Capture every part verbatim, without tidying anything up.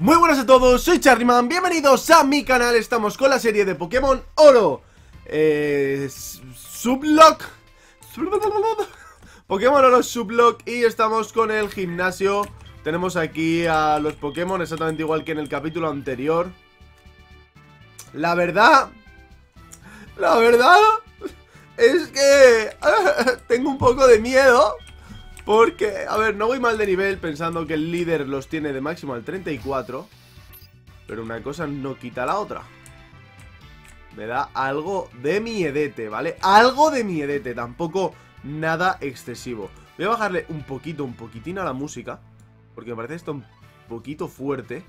Muy buenas a todos, soy Charlyman, bienvenidos a mi canal. Estamos con la serie de Pokémon Oro. Eh... Sublocke. Pokémon Oro Sublocke. Y estamos con el gimnasio. Tenemos aquí a los Pokémon exactamente igual que en el capítulo anterior. La verdad... La verdad... Es que... tengo un poco de miedo... Porque, a ver, no voy mal de nivel pensando que el líder los tiene de máximo al treinta y cuatro. Pero una cosa no quita la otra. Me da algo de miedete, ¿vale? Algo de miedete, tampoco nada excesivo. Voy a bajarle un poquito, un poquitín a la música. Porque me parece esto un poquito fuerte.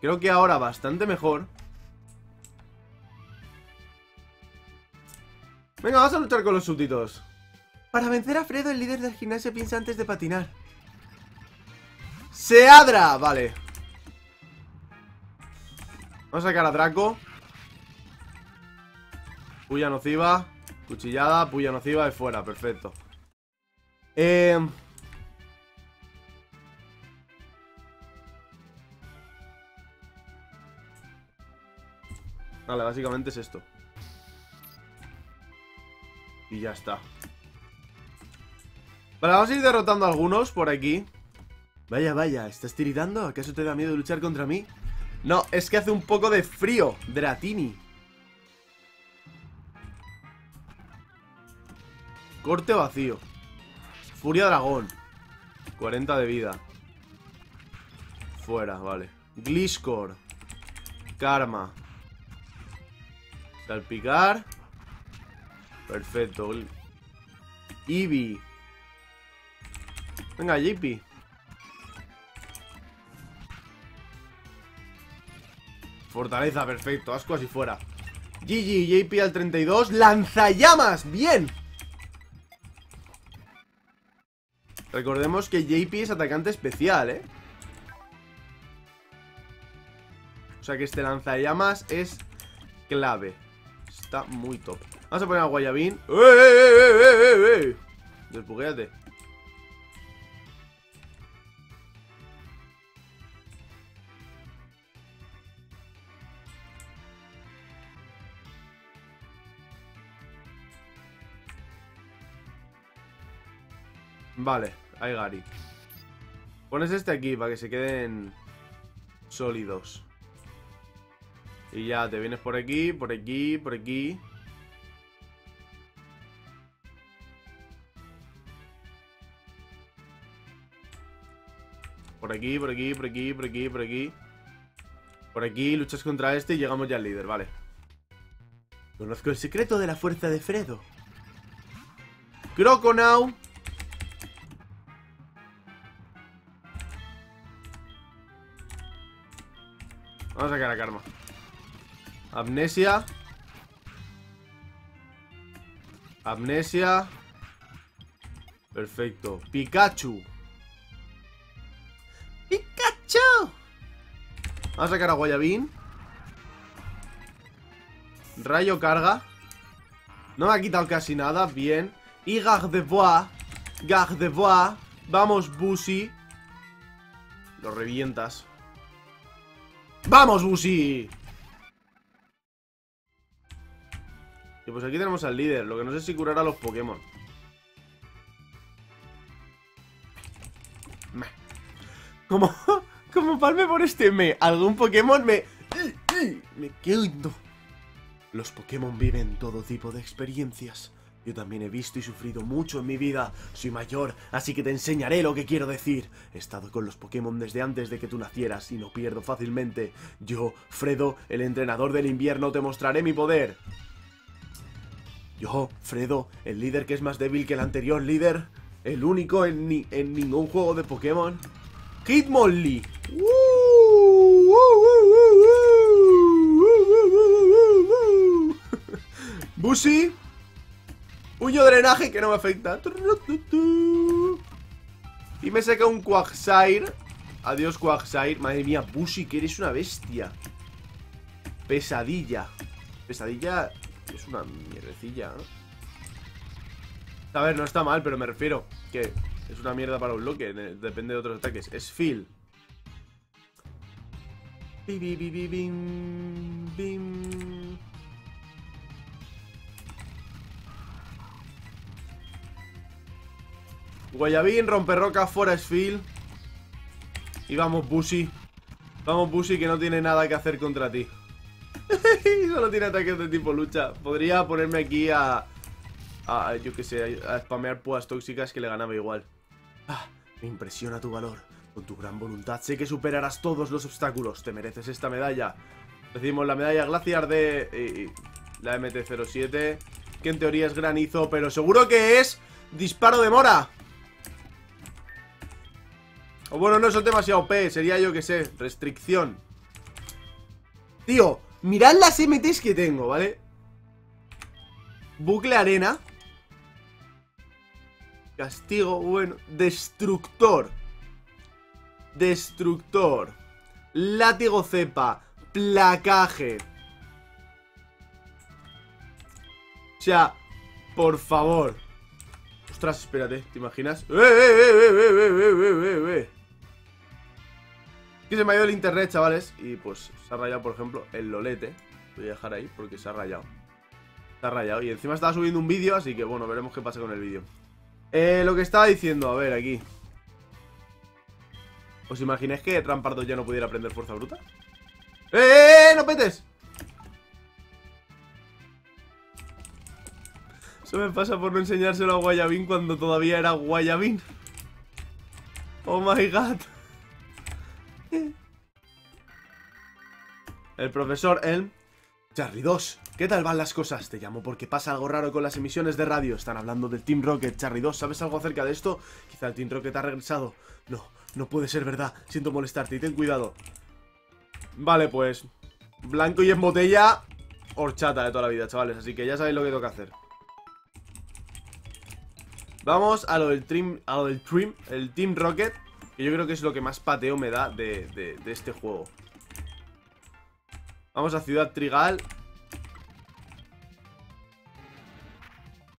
Creo que ahora bastante mejor. Venga, vamos a luchar con los súbditos. Para vencer a Fredo, el líder del gimnasio piensa antes de patinar. ¡Seadra! Vale. Vamos a sacar a Draco. Puya nociva. Cuchillada, puya nociva de fuera. Perfecto. Eh... Vale, básicamente es esto. Y ya está. Vale, vamos a ir derrotando a algunos por aquí. Vaya, vaya, ¿estás tiritando? ¿Acaso te da miedo luchar contra mí? No, es que hace un poco de frío, Dratini. Corte vacío. Furia dragón. cuarenta de vida. Fuera, vale. Gliscor. Karma. Salpicar. Perfecto. Eevee. Venga, J P. Fortaleza, perfecto. Asco así fuera. G G, J P al treinta y dos. ¡Lanzallamas! ¡Bien! Recordemos que J P es atacante especial, ¿eh? O sea que este lanzallamas es clave. Está muy top. Vamos a poner a Guayabín. ¡Eh, eh, eh, eh, eh! Desbuguéate. Vale, ahí Gary. Pones este aquí para que se queden sólidos. Y ya, te vienes por aquí, por aquí, por aquí. Por aquí, por aquí, por aquí, por aquí, por aquí. Por aquí, luchas contra este y llegamos ya al líder, vale. Conozco el secreto de la fuerza de Fredo. Croconaw. Vamos a sacar a Karma. Amnesia. Amnesia. Perfecto. Pikachu. ¡Pikachu! Vamos a sacar a Guayabín. Rayo carga. No me ha quitado casi nada. Bien. Y Gardevoir. Gardevoir. Vamos, Busi. Lo revientas. ¡Vamos, Busi! Y pues aquí tenemos al líder. Lo que no sé si curará a los Pokémon. Como, como palme por este me. Algún Pokémon me... Me quedo. Los Pokémon viven todo tipo de experiencias. Yo también he visto y sufrido mucho en mi vida. Soy mayor, así que te enseñaré lo que quiero decir. He estado con los Pokémon desde antes de que tú nacieras y no pierdo fácilmente. Yo, Fredo, el entrenador del invierno, te mostraré mi poder. Yo, Fredo, el líder que es más débil que el anterior líder. El único en, ni en ningún juego de Pokémon. Hitmonlee. Busi. Huyo drenaje que no me afecta. Y me saca un Quagsire. Adiós, Quagsire. Madre mía, Busi, que eres una bestia. Pesadilla. Pesadilla es una mierdecilla, ¿no? A ver, no está mal, pero me refiero que es una mierda para un bloque. Depende de otros ataques. Es Phil. Bim, bim, bim, bim. Guayabín, romperroca, Forest Field. Y vamos, Busi. Vamos, Busi, que no tiene nada que hacer contra ti. Solo tiene ataques de tipo lucha. Podría ponerme aquí a... a yo que sé, a spamear púas tóxicas que le ganaba igual. Ah, me impresiona tu valor. Con tu gran voluntad sé que superarás todos los obstáculos. Te mereces esta medalla. Decimos la medalla glaciar de... la M T cero siete, que en teoría es granizo, pero seguro que es disparo de mora. O bueno, no son demasiado P. Sería, yo que sé, restricción. Tío, mirad las M Ts que tengo, ¿vale? Bucle arena. Castigo, bueno. Destructor. Destructor. Látigo cepa. Placaje. O sea, por favor. Ostras, espérate, ¿te imaginas? ¡Eh, eh, eh, eh, eh, eh, eh, eh! Que se me ha ido el internet, chavales. Y pues se ha rayado, por ejemplo, el lolete. Voy a dejar ahí porque se ha rayado. Se ha rayado. Y encima estaba subiendo un vídeo, así que bueno, veremos qué pasa con el vídeo. Eh, lo que estaba diciendo, a ver, aquí. ¿Os imagináis que Trampardo ya no pudiera aprender fuerza bruta? ¡Eh, eh, eh! ¡No petes! Eso me pasa por no enseñárselo a Guayabín cuando todavía era Guayabín. Oh my god. El profesor Elm. Charly dos, ¿qué tal van las cosas? Te llamo porque pasa algo raro con las emisiones de radio. Están hablando del Team Rocket. Charly dos, ¿sabes algo acerca de esto? Quizá el Team Rocket ha regresado. No, no puede ser verdad. Siento molestarte y ten cuidado. Vale, pues blanco y en botella. Horchata de toda la vida, chavales. Así que ya sabéis lo que tengo que hacer. Vamos a lo del trim, a lo del trim, el Team Rocket, que yo creo que es lo que más pateo me da de, de, de este juego. Vamos a Ciudad Trigal.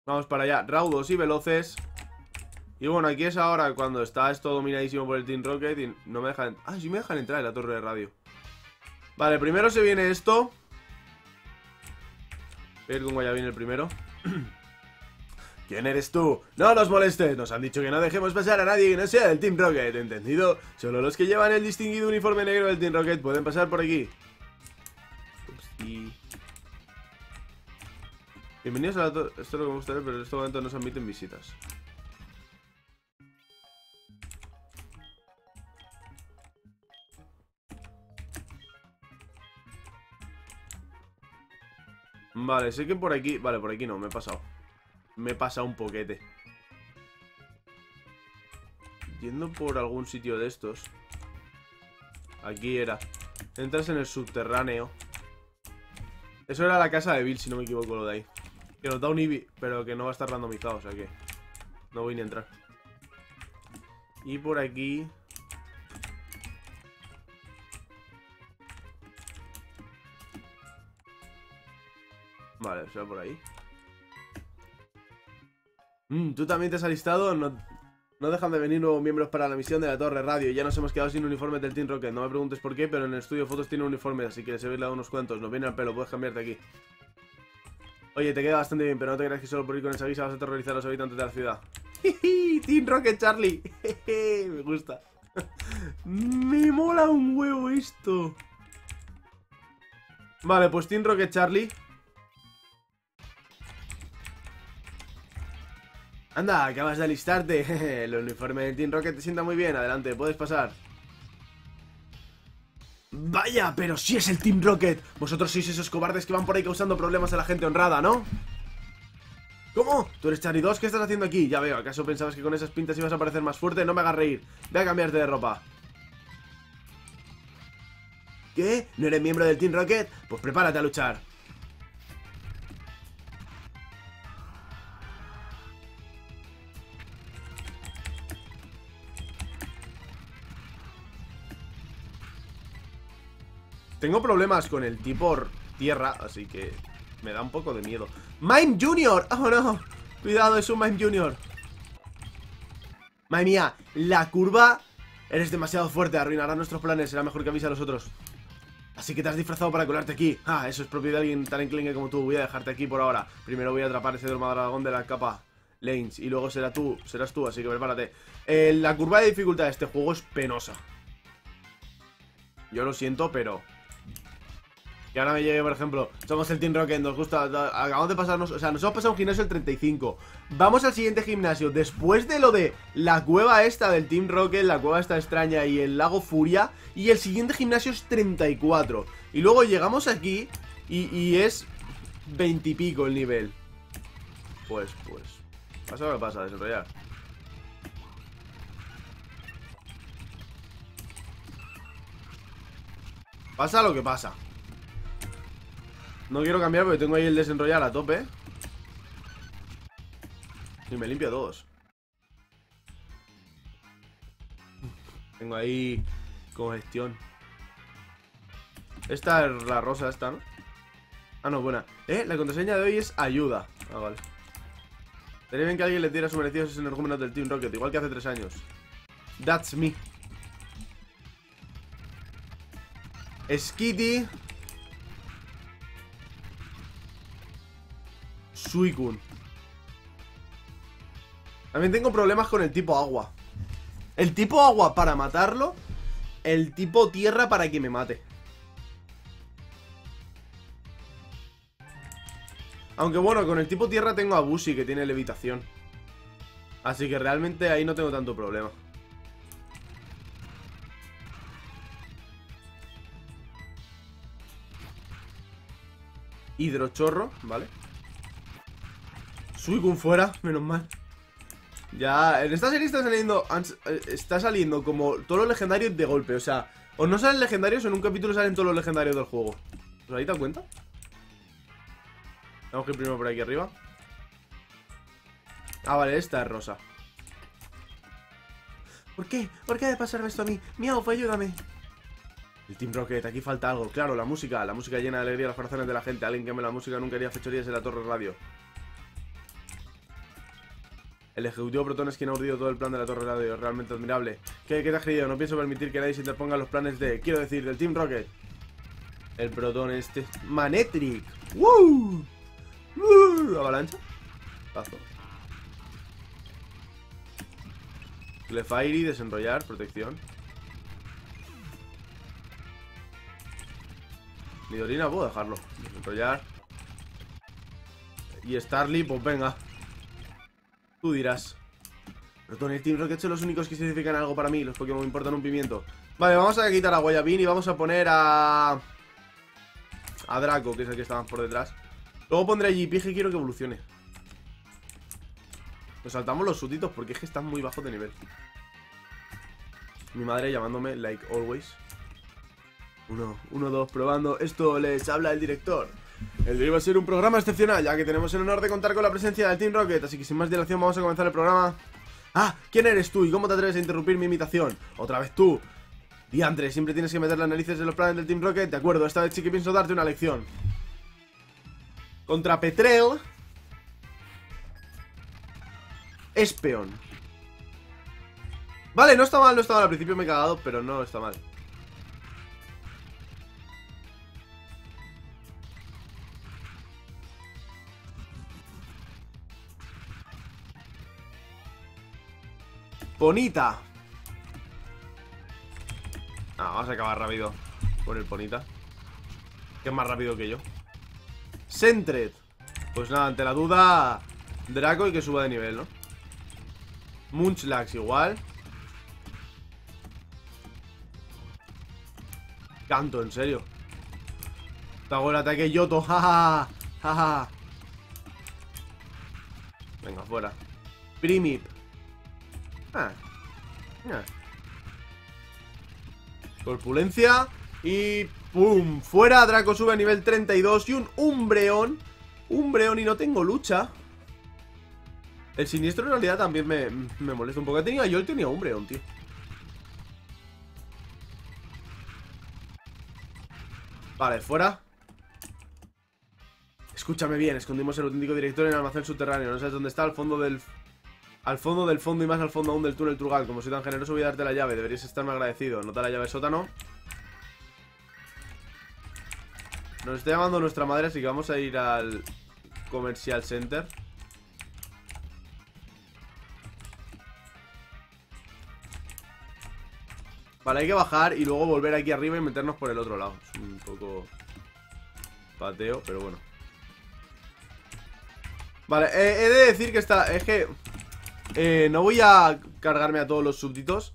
Vamos para allá, raudos y veloces. Y bueno, aquí es ahora cuando está esto dominadísimo por el Team Rocket y no me dejan... Ah, sí me dejan entrar en la torre de radio. Vale, primero se viene esto. Voy a ir con Guayabín el primero. ¿Quién eres tú? No nos molestes, nos han dicho que no dejemos pasar a nadie que no sea del Team Rocket, ¿entendido? Solo los que llevan el distinguido uniforme negro del Team Rocket pueden pasar por aquí. Upsi. Bienvenidos a la torre. Esto es lo que me gustaría, pero en este momento no se admiten visitas. Vale, sé que por aquí... Vale, por aquí no, me he pasado. Me he pasado un poquete. Yendo por algún sitio de estos. Aquí era. Entras en el subterráneo. Eso era la casa de Bill, si no me equivoco, lo de ahí. Que nos da un I B I, pero que no va a estar randomizado, o sea que no voy ni a entrar. Y por aquí. Vale, será por ahí. Mm, ¿Tú también te has alistado? No, no dejan de venir nuevos miembros para la misión de la Torre Radio. Ya nos hemos quedado sin uniformes del Team Rocket. No me preguntes por qué, pero en el estudio fotos tiene uniformes, así que les he dado unos cuantos. Nos viene al pelo, puedes cambiarte aquí. Oye, te queda bastante bien, pero no te creas que solo por ir con esa guisa vas a aterrorizar a los habitantes de la ciudad. ¡Team Rocket, Charly! Me gusta. Me mola un huevo esto. Vale, pues Team Rocket, Charly. Anda, acabas de alistarte. El uniforme del Team Rocket te sienta muy bien. Adelante, puedes pasar. Vaya, pero sí es el Team Rocket. Vosotros sois esos cobardes que van por ahí causando problemas a la gente honrada, ¿no? ¿Cómo? ¿Tú eres Charly dos? ¿Qué estás haciendo aquí? Ya veo, ¿acaso pensabas que con esas pintas ibas a parecer más fuerte? No me hagas reír. Ve a cambiarte de ropa. ¿Qué? ¿No eres miembro del Team Rocket? Pues prepárate a luchar. Tengo problemas con el tipo tierra, así que me da un poco de miedo. ¡Mime Junior! ¡Oh, no! Cuidado, es un Mime Junior. Madre mía, la curva... Eres demasiado fuerte, arruinará nuestros planes. Será mejor que avise a los otros. Así que te has disfrazado para colarte aquí. Ah, eso es propiedad de alguien tan enclenque como tú. Voy a dejarte aquí por ahora. Primero voy a atrapar ese dromadadragón de la capa Lance. Y luego será tú, serás tú, así que prepárate. eh, La curva de dificultad de este juego es penosa. Yo lo siento, pero... que ahora me llegue, por ejemplo, somos el Team Rocket, nos gusta, acabamos de pasarnos, o sea, nos hemos pasado un gimnasio el treinta y cinco. Vamos al siguiente gimnasio, después de lo de la cueva esta del Team Rocket, la cueva esta extraña y el lago Furia. Y el siguiente gimnasio es treinta y cuatro. Y luego llegamos aquí y, y es veinte y pico el nivel. Pues, pues, pasa lo que pasa, desarrollar. Pasa lo que pasa. No quiero cambiar porque tengo ahí el desenrollar a tope. Y me limpio dos. Tengo ahí congestión. Esta es la rosa esta, ¿no? Ah, no, buena. Eh, la contraseña de hoy es ayuda. Ah, vale. Sería bien que alguien le diera sus merecidos energúmenos del Team Rocket, igual que hace tres años. That's me. Skitty. Suicune. También tengo problemas con el tipo agua. El tipo agua para matarlo. El tipo tierra para que me mate. Aunque bueno, con el tipo tierra tengo a Busi, que tiene levitación. Así que realmente ahí no tengo tanto problema. Hidrochorro, vale. Suicune fuera, menos mal. Ya, en esta serie está saliendo Está saliendo como todos los legendarios de golpe, o sea, o no salen legendarios o en un capítulo salen todos los legendarios del juego. ¿Os habéis dado cuenta? Vamos que ir primero por aquí arriba. Ah, vale, esta es rosa. ¿Por qué? ¿Por qué ha de pasarme esto a mí? Miau, ayúdame. El Team Rocket, aquí falta algo. Claro, la música, la música llena de alegría los corazones de la gente. Alguien que ame la música nunca haría fechorías en la torre radio. El ejecutivo Protón es quien ha urdido todo el plan de la Torre Radio. Realmente admirable. ¿Qué, qué te has creído? No pienso permitir que nadie se interponga los planes de... Quiero decir, del Team Rocket. El Protón este... ¡Manetric! ¡Woo! ¡Woo! ¿Avalancha? Pazo. Clefairy, desenrollar, protección. Nidorina, puedo dejarlo. Desenrollar. Y Starly, pues venga. Tú dirás. Protón y el Team Rocket son los únicos que significan algo para mí. Los Pokémon me importan un pimiento. Vale, vamos a quitar a Guayabin y vamos a poner a... a Draco, que es el que estaba por detrás. Luego pondré a G P G, quiero que evolucione. Nos saltamos los súbditos porque es que están muy bajos de nivel. Mi madre llamándome, like always. Uno, uno, dos, probando. Esto les habla el director. El día va a ser un programa excepcional, ya que tenemos el honor de contar con la presencia del Team Rocket. Así que sin más dilación vamos a comenzar el programa. Ah, ¿quién eres tú y cómo te atreves a interrumpir mi imitación? Otra vez tú. Diandre, siempre tienes que meter las narices en los planes del Team Rocket. De acuerdo, esta vez sí que pienso darte una lección. Contra Petrel. Espeon. Vale, no está mal, no está mal. Al principio me he cagado, pero no está mal. Ponita. Ah, vamos a acabar rápido con el Ponita, que es más rápido que yo. Sentret. Pues nada, ante la duda, Draco y que suba de nivel, ¿no? Munchlax igual. Canto, en serio. Te hago el ataque Yoto. Jajaja. Ja, ja. Venga, fuera. Primip. Ah, ah. Corpulencia. Y ¡pum! Fuera, Draco sube a nivel treinta y dos. Y un Umbreon. Umbreon y no tengo lucha. El siniestro en realidad también me, me molesta un poco. Tenía, yo tenía Umbreon, tío. Vale, fuera. Escúchame bien, escondimos el auténtico director en el almacén subterráneo. No sabes dónde está, al fondo del... al fondo del fondo y más al fondo aún del túnel Trugal. Como soy tan generoso voy a darte la llave, deberías estarme agradecido. Nota la llave sótano. Nos está llamando nuestra madre, así que vamos a ir al Commercial Center. Vale, hay que bajar y luego volver aquí arriba y meternos por el otro lado. Es un poco pateo, pero bueno. Vale, eh, he de decir que está... Es que... Eh, no voy a cargarme a todos los súbditos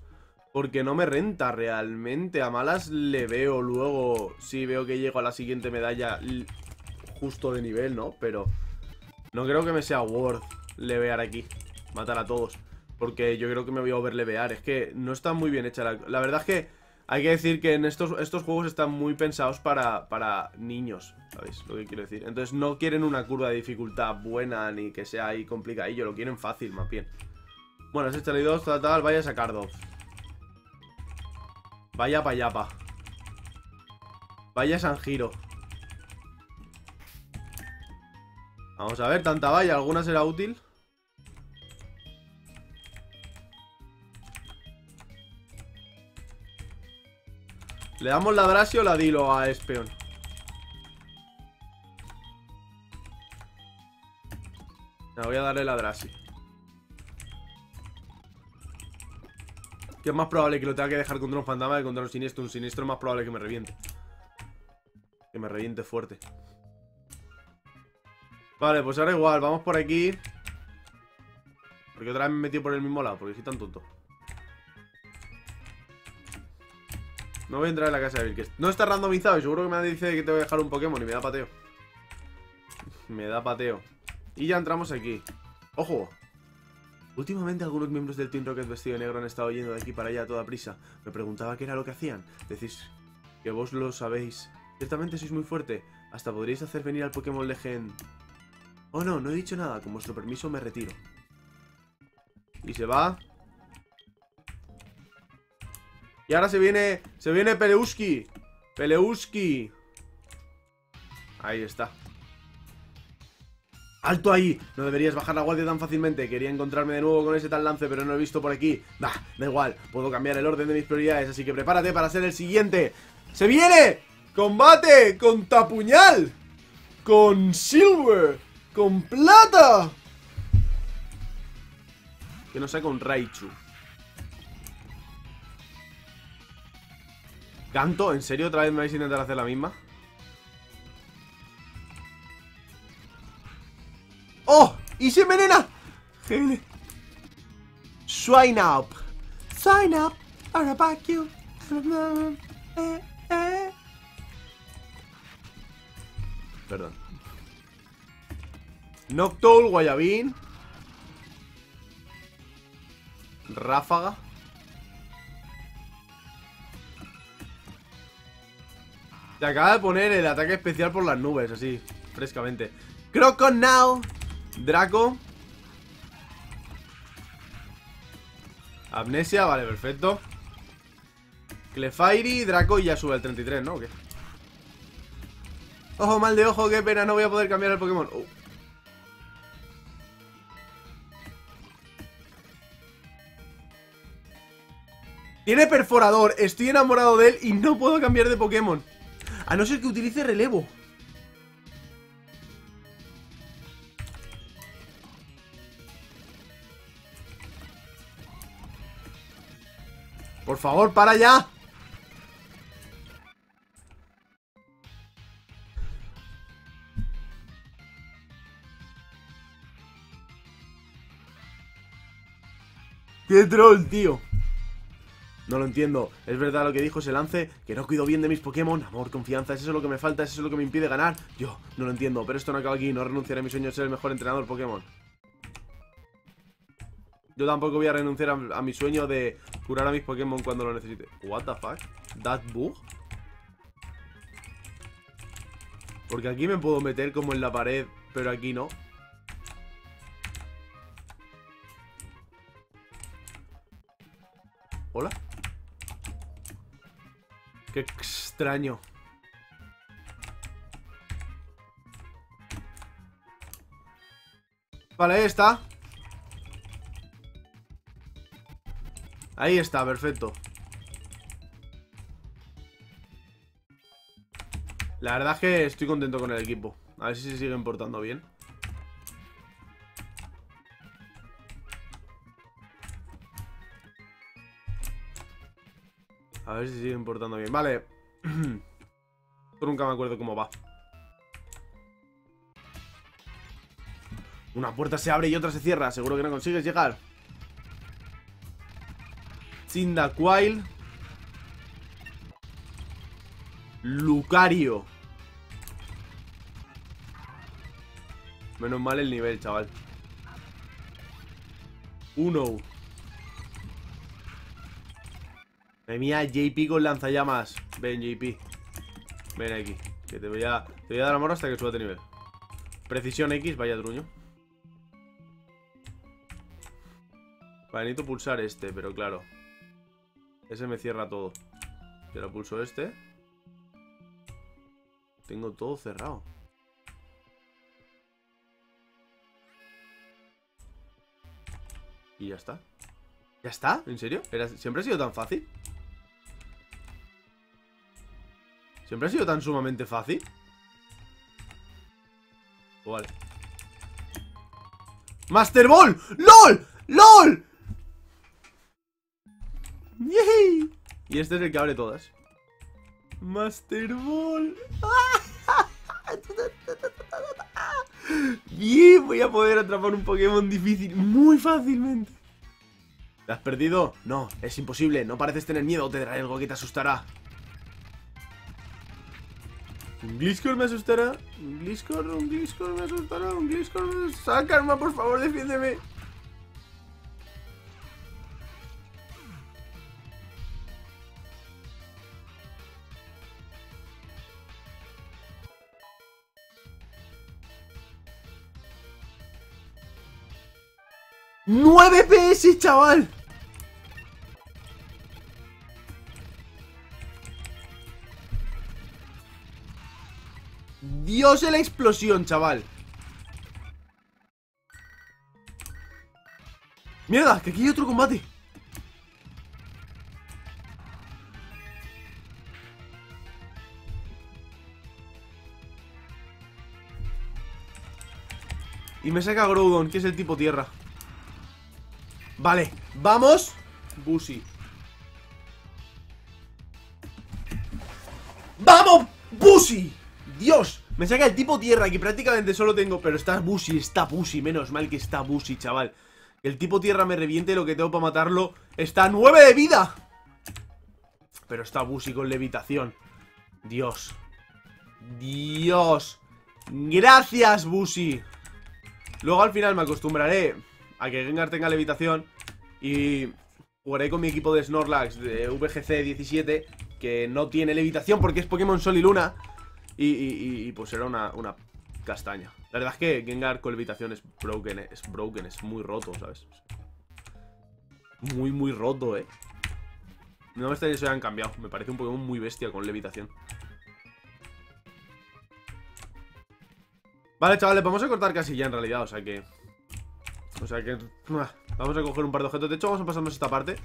porque no me renta realmente. A malas le veo luego. Si sí, veo que llego a la siguiente medalla justo de nivel, ¿no? Pero no creo que me sea worth levear aquí, matar a todos, porque yo creo que me voy a overlevear. Es que no está muy bien hecha la... La verdad es que hay que decir que en estos, estos juegos están muy pensados para, para niños, ¿sabéis lo que quiero decir? Entonces no quieren una curva de dificultad buena ni que sea ahí complicadillo, lo quieren fácil más bien. Bueno, es Charly dos, tal, tal, vaya sacardo. Vaya payapa. Vaya San Giro. Vamos a ver, tanta valla, ¿alguna será útil? ¿Le damos la Brasio o la Dilo a Espeon? Me voy a darle la Brasio. Que es más probable que lo tenga que dejar contra un fantasma que contra un siniestro. Un siniestro es más probable que me reviente. Que me reviente fuerte. Vale, pues ahora igual, vamos por aquí. Porque otra vez me he metido por el mismo lado, porque soy tan tonto. No voy a entrar en la casa de Bill, que no está randomizado y seguro que me dice que te voy a dejar un Pokémon y me da pateo. Me da pateo. Y ya entramos aquí. ¡Ojo! Últimamente algunos miembros del Team Rocket vestido de negro han estado yendo de aquí para allá a toda prisa. Me preguntaba qué era lo que hacían. Decís que vos lo sabéis. Ciertamente sois muy fuerte. Hasta podríais hacer venir al Pokémon Legend. Oh no, no he dicho nada. Con vuestro permiso me retiro. Y se va... Y ahora se viene, se viene Peleuski. Peleuski. Ahí está. ¡Alto ahí! No deberías bajar la guardia tan fácilmente. Quería encontrarme de nuevo con ese tal Lance, pero no lo he visto por aquí. Bah, da igual. Puedo cambiar el orden de mis prioridades, así que prepárate para ser el siguiente. ¡Se viene! ¡Combate! ¡Con tapuñal! ¡Con silver! ¡Con plata! Que nos saca un Raichu. ¿Canto? ¿En serio? ¿Otra vez me vais a intentar hacer la misma? ¡Oh! ¡Y se envenena! Genial. Swine up. Sign up. I'll back you. Eh, eh. Perdón. Noctowl, guayabín. Ráfaga. Te acaba de poner el ataque especial por las nubes, así, frescamente. Croconaw, Draco. Amnesia, vale, perfecto. Clefairy, Draco y ya sube al treinta y tres, ¿no? ¿O qué? Ojo, mal de ojo, qué pena, no voy a poder cambiar el Pokémon. Oh. Tiene perforador, estoy enamorado de él y no puedo cambiar de Pokémon. A no ser que utilice relevo. Por favor, para ya. ¡Qué troll, tío! No lo entiendo, es verdad lo que dijo ese Lance, que no cuido bien de mis Pokémon. Amor, confianza, ¿es eso lo que me falta? ¿Es eso lo que me impide ganar? Yo no lo entiendo, pero esto no acaba aquí. No renunciaré a mi sueño de ser el mejor entrenador Pokémon. Yo tampoco voy a renunciar a, a mi sueño de curar a mis Pokémon cuando lo necesite. What the fuck? That bug? Porque aquí me puedo meter como en la pared, pero aquí no. Hola. ¡Qué extraño! Vale, ahí está. Ahí está, perfecto. La verdad es que estoy contento con el equipo. A ver si se siguen portando bien. A ver si siguen portando bien. Vale. Yo nunca me acuerdo cómo va. Una puerta se abre y otra se cierra. Seguro que no consigues llegar. Cyndaquil. Lucario. Menos mal el nivel, chaval. Uno. Madre mía, J P con lanzallamas. Ven, J P. Ven aquí. Que te voy a, te voy a dar amor hasta que suba de nivel. Precisión X, vaya truño. Vale, necesito pulsar este, pero claro. Ese me cierra todo. Pero pulso este. Tengo todo cerrado. Y ya está. ¿Ya está? ¿En serio? ¿Era, siempre ha sido tan fácil? ¿Siempre ha sido tan sumamente fácil? Oh, vale. ¡Master Ball! ¡LOL! ¡LOL! ¡Yay! Y este es el que abre todas. ¡Master Ball! ¡Y voy a poder atrapar un Pokémon difícil muy fácilmente! ¿Te has perdido? No, es imposible. No pareces tener miedo. Te daré algo que te asustará. Un Gliscor me asustará. Un Gliscor, un Gliscor me asustará. Un Gliscor me asustará. Sacarma, por favor, defiéndeme. ¡nueve P S, chaval! Dios, la explosión, chaval. Mierda, que aquí hay otro combate. Y me saca Groudon, que es el tipo tierra. Vale, vamos. Busi. ¡Vamos, Busi! Dios, me saca el tipo tierra que prácticamente solo tengo. Pero está Busi, está Busi. Menos mal que está Busi, chaval. Que el tipo tierra me reviente lo que tengo para matarlo. Está a nueve de vida. Pero está Busi con levitación. Dios. Dios. Gracias, Busi. Luego al final me acostumbraré a que Gengar tenga levitación. Y jugaré con mi equipo de Snorlax de V G C diecisiete, que no tiene levitación porque es Pokémon Sol y Luna. Y, y, y pues era una, una castaña. La verdad es que Gengar con levitación es broken, es broken, es muy roto, ¿sabes? Muy, muy roto, eh. No me extraña que se hayan cambiado. Me parece un Pokémon muy bestia con levitación. Vale, chavales, vamos a cortar casi ya en realidad, o sea que... O sea que... Vamos a coger un par de objetos. De hecho, vamos a pasarnos esta parte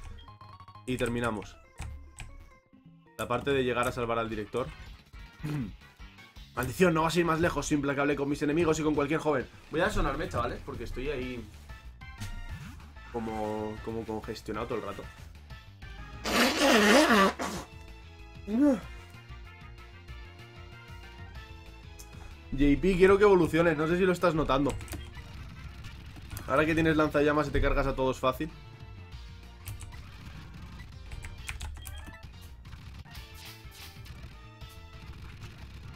y terminamos. La parte de llegar a salvar al director. Maldición, no vas a ir más lejos. Soy implacable con mis enemigos y con cualquier joven. Voy a sonarme, chavales, porque estoy ahí Como... como congestionado todo el rato. J P, quiero que evoluciones. No sé si lo estás notando. Ahora que tienes lanzallamas y te cargas a todos fácil.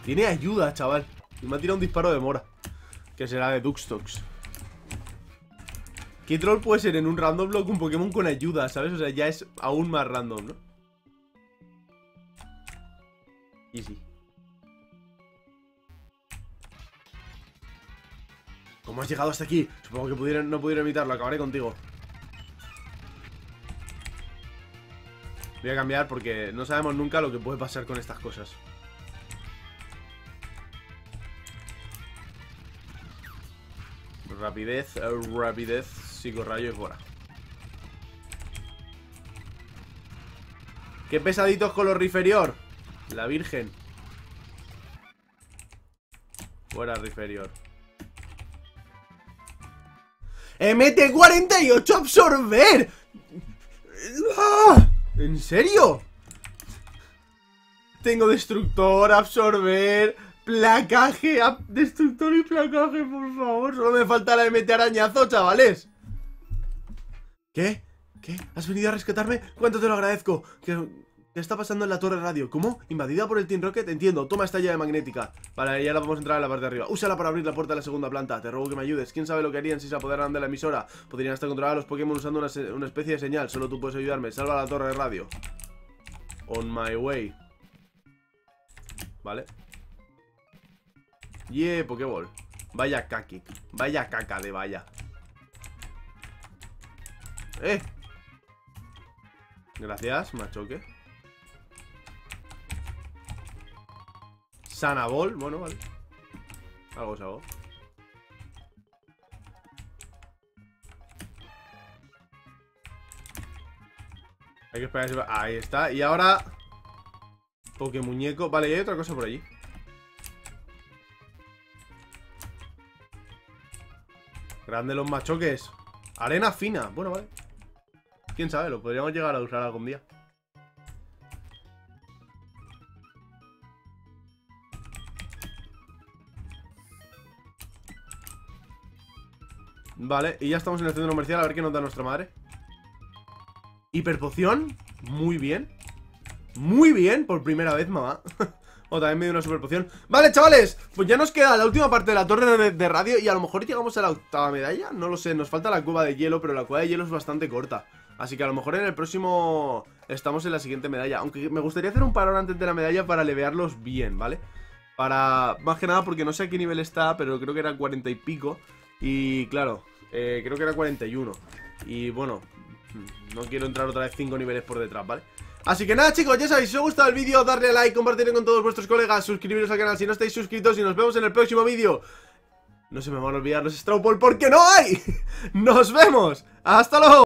Tiene ayuda, chaval. Y me ha tirado un disparo de mora, que será de Dustox. ¿Qué troll puede ser en un random block un Pokémon con ayuda, sabes? O sea, ya es aún más random, ¿no? Easy. ¿Cómo has llegado hasta aquí? Supongo que pudieron, no pudieron evitarlo. Acabaré contigo. Voy a cambiar porque no sabemos nunca lo que puede pasar con estas cosas. Rapidez, rapidez, psicorrayo y fuera. ¡Qué pesaditos con los Riferior! La virgen. Fuera Riferior. ¡M T cuarenta y ocho absorber! ¡Ah! ¿En serio? Tengo destructor, absorber, placaje, ab destructor y placaje, por favor. Solo me falta la M T arañazo, chavales. ¿Qué? ¿Qué? ¿Has venido a rescatarme? ¿Cuánto te lo agradezco? Que... ¿Qué está pasando en la torre radio? ¿Cómo? ¿Invadida por el Team Rocket? Entiendo, toma esta llave magnética. Vale, ya la vamos a entrar en la parte de arriba. Úsala para abrir la puerta de la segunda planta. Te ruego que me ayudes. ¿Quién sabe lo que harían si se apoderaran de la emisora? Podrían hasta controlar a los Pokémon usando una, una especie de señal. Solo tú puedes ayudarme. Salva la torre de radio. On my way. Vale. Yeah, Pokéball. Vaya kaki. Vaya caca de vaya. Eh Gracias, Machoke. Sanabol, bueno, vale. Algo se hago. Hay que esperar a que... Ahí está. Y ahora... Pokémuñeco. Vale, y hay otra cosa por allí. Grande los machoques. Arena fina. Bueno, vale. Quién sabe, lo podríamos llegar a usar algún día. Vale, y ya estamos en el centro comercial, a ver qué nos da nuestra madre. Hiperpoción, muy bien. Muy bien, por primera vez, mamá. O también me dio una superpoción. Vale, chavales, pues ya nos queda la última parte de la torre de, de radio. Y a lo mejor llegamos a la octava medalla, no lo sé, nos falta la cueva de hielo. Pero la cueva de hielo es bastante corta. Así que a lo mejor en el próximo estamos en la siguiente medalla. Aunque me gustaría hacer un parón antes de la medalla para levearlos bien, ¿vale? Para, más que nada porque no sé a qué nivel está, pero creo que era cuarenta y pico. Y claro, eh, creo que era cuarenta y uno. Y bueno, no quiero entrar otra vez cinco niveles por detrás, ¿vale? Así que nada, chicos, ya sabéis, si os ha gustado el vídeo, darle a like, compartirlo con todos vuestros colegas, suscribiros al canal si no estáis suscritos y nos vemos en el próximo vídeo. No se me van a olvidar los Strawpoll porque no hay. ¡Nos vemos! ¡Hasta luego!